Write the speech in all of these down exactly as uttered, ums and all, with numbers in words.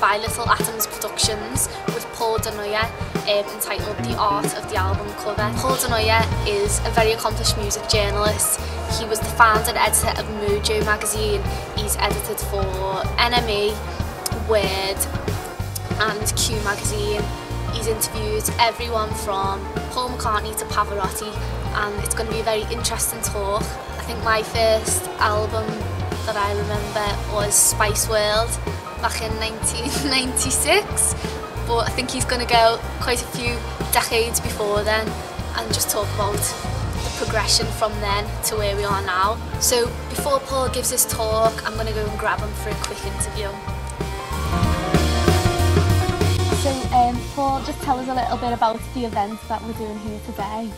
by Little Atoms Productions with Paul Du Noyer, um, entitled The Art of the Album Cover. Paul Du Noyer is a very accomplished music journalist. He was the founder and editor of Mojo magazine. He's edited for N M E, Word and Q magazine. He's interviewed everyone from Paul McCartney to Pavarotti, and it's going to be a very interesting talk. I think my first album that I remember was Spice World back in nineteen ninety-six, but I think he's going to go quite a few decades before then and just talk about the progression from then to where we are now. So before Paul gives his talk, I'm going to go and grab him for a quick interview. So um, Paul, just tell us a little bit about the events that we're doing here today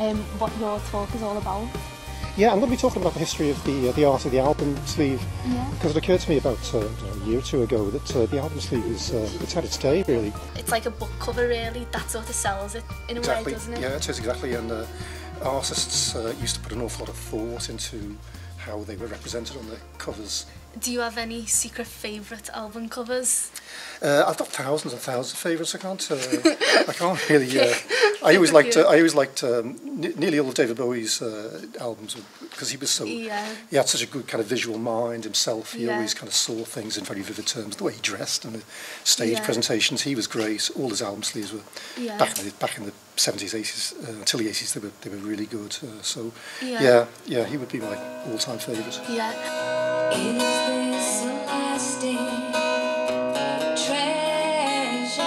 and um, what your talk is all about. Yeah, I'm going to be talking about the history of the uh, the art of the album sleeve, yeah. Because it occurred to me about uh, a year or two ago that uh, the album sleeve is uh, it's had its day, really. It's like a book cover, really. That sort of sells it in a exactly. way, doesn't it? Yeah, it is exactly. And uh, artists uh, used to put an awful lot of thought into how they were represented on the covers. Do you have any secret favourite album covers? Uh, I've got thousands and thousands of favourites. I can't. Uh, I can't really. Uh, I always liked. Uh, I always liked um, nearly all of David Bowie's uh, albums because he was so. Yeah. He had such a good kind of visual mind himself. He yeah. always kind of saw things in very vivid terms. The way he dressed and the stage yeah. presentations, he was great. All his album sleeves were yeah. back in the back in the seventies, eighties, uh, until the eighties. They were they were really good. Uh, so yeah. yeah, yeah, he would be my all-time favourite. Yeah. Is this a lasting treasure?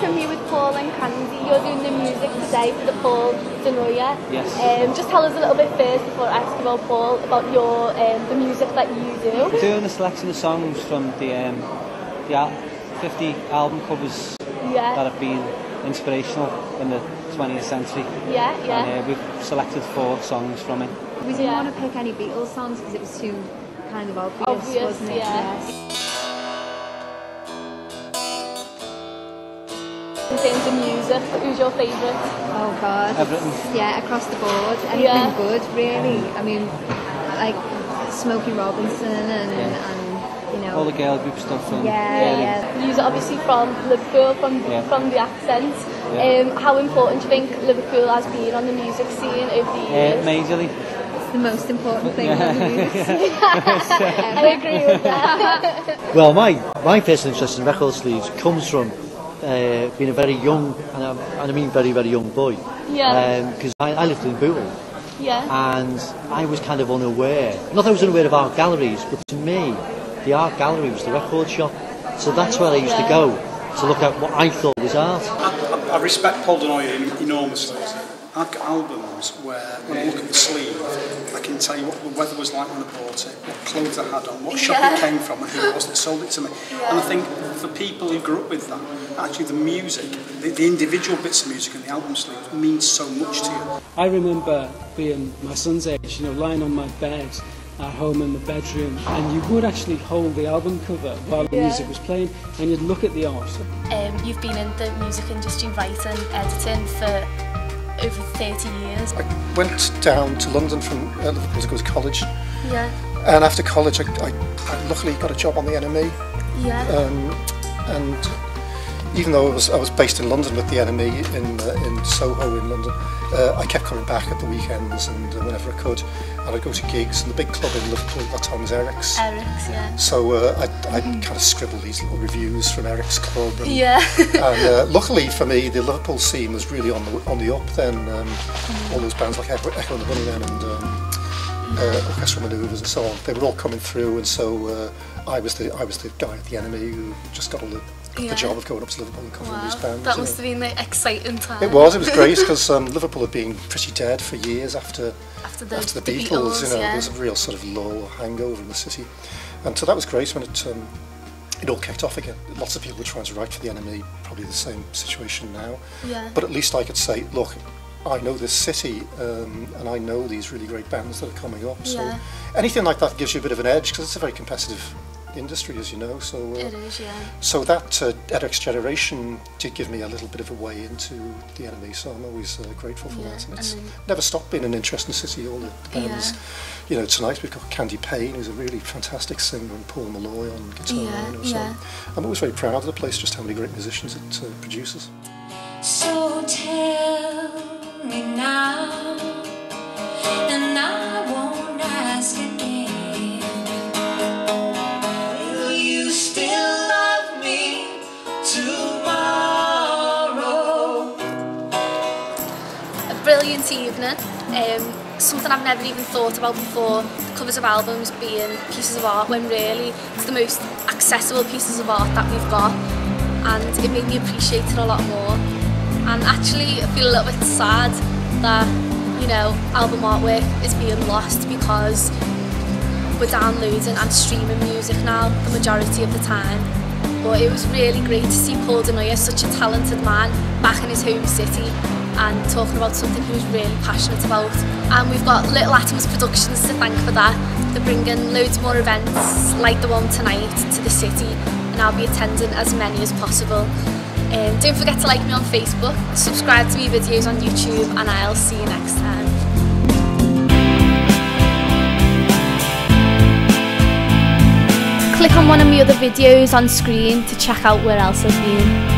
From you with Paul and Candie, you're doing the music today for the Paul Du Noyer. Yes. Um, just tell us a little bit first before I ask about Paul about your um, the music that you do. We're doing a selection of songs from the um, the al fifty album covers yeah. that have been inspirational in the twentieth century. Yeah, yeah. And uh, we've selected four songs from it. We didn't yeah. want to pick any Beatles songs because it was too kind of obvious, obvious wasn't it? Yeah. Yeah. In terms of music, who's your favourite? Oh God. Everything. Yeah, across the board. Anything yeah. good, really. I mean, like Smokey Robinson and, yeah. and you know, all the girl group stuff. And yeah, yeah. You're obviously from Liverpool, from the, yeah. from the accent. Yeah. Um, how important do you think Liverpool has been on the music scene over the years? Uh, majorly. It's the most important thing yeah. on the music scene. yeah. I agree with that. Well, my, my first interest in record sleeves comes from uh, being a very young, and I, and I mean very, very young boy. Yeah. Because um, I, I lived in Bootle. Yeah. And I was kind of unaware. Not that I was unaware of art galleries, but to me, the art gallery was the record shop, so that's where I used yeah. to go to look at what I thought was art. I, I, I respect Paul Du Noyer enormously. I've got albums where, when I look at the sleeve, I can tell you what the weather was like when I bought it, what clothes I had on, what shop yeah. it came from, and who it was that sold it to me. Yeah. And I think for people who grew up with that, actually the music, the, the individual bits of music in the album sleeve means so much to you. I remember being my son's age, you know, lying on my bed at home in the bedroom, and you would actually hold the album cover while the yeah. music was playing, and you'd look at the art. Um, you've been in the music industry writing, editing for over thirty years. I went down to London from uh, Liverpool to go to college. Yeah. And after college, I, I, I luckily got a job on the N M E. Yeah. Um, and even though I was I was based in London with the N M E in uh, in Soho in London, uh, I kept coming back at the weekends and uh, whenever I could. And I'd go to gigs, and the big club in Liverpool at that time was Eric's. Eric's, yeah. So uh, I'd, I'd mm-hmm. kind of scribble these little reviews from Eric's club. And, yeah. and uh, luckily for me, the Liverpool scene was really on the on the up then. Um, mm-hmm. All those bands like Echo and the Bunnymen and um, uh, Orchestral Manoeuvres and so on, they were all coming through, and so uh, I was the I was the guy at the N M E who just got all the. Yeah. the job of going up to Liverpool and covering wow. these bands. That must have been the exciting time. It was, it was great because um, Liverpool had been pretty dead for years after after the, after the, the Beatles, Beatles. You know, yeah. there was a real sort of lull or hangover in the city, and so that was great when it um, it all kicked off again. Lots of people were trying to write for the N M E, probably the same situation now. Yeah. But at least I could say, look, I know this city um, and I know these really great bands that are coming up. So yeah. anything like that gives you a bit of an edge because it's a very competitive industry, as you know. So uh, it is, yeah. So that uh, Eric's generation did give me a little bit of a way into the N M E, so I'm always uh, grateful for yeah, that. And it's I mean, never stopped being an interesting city. All the bands, yeah. you know. Tonight we've got Candie Payne, who's a really fantastic singer, and Paul Molloy on guitar. Yeah, you know, so yeah. I'm always very proud of the place, just how many great musicians it uh, produces. So tell me now, and I won't ask again, will you still love me tomorrow? A brilliant evening, um, something I've never even thought about before, the covers of albums being pieces of art, when really it's the most accessible pieces of art that we've got, and it made me appreciate it a lot more. And actually I feel a little bit sad that, you know, album artwork is being lost, because we're downloading and streaming music now the majority of the time. But it was really great to see Paul Du Noyer, such a talented man, back in his home city and talking about something he was really passionate about. And we've got Little Atoms Productions to thank for that. They're bringing loads more events like the one tonight to the city, and I'll be attending as many as possible. Um, don't forget to like me on Facebook, subscribe to my videos on YouTube, and I'll see you next time. Click on one of my other videos on screen to check out where else I've been.